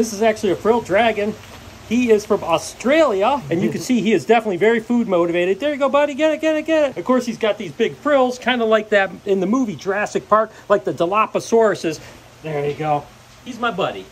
This is actually a frilled dragon. He is from Australia, and you can see he is definitely very food motivated. There you go, buddy. Get it, get it, get it. Of course, he's got these big frills, kind of like that in the movie Jurassic Park, like the Dilophosaurus. There you go. He's my buddy.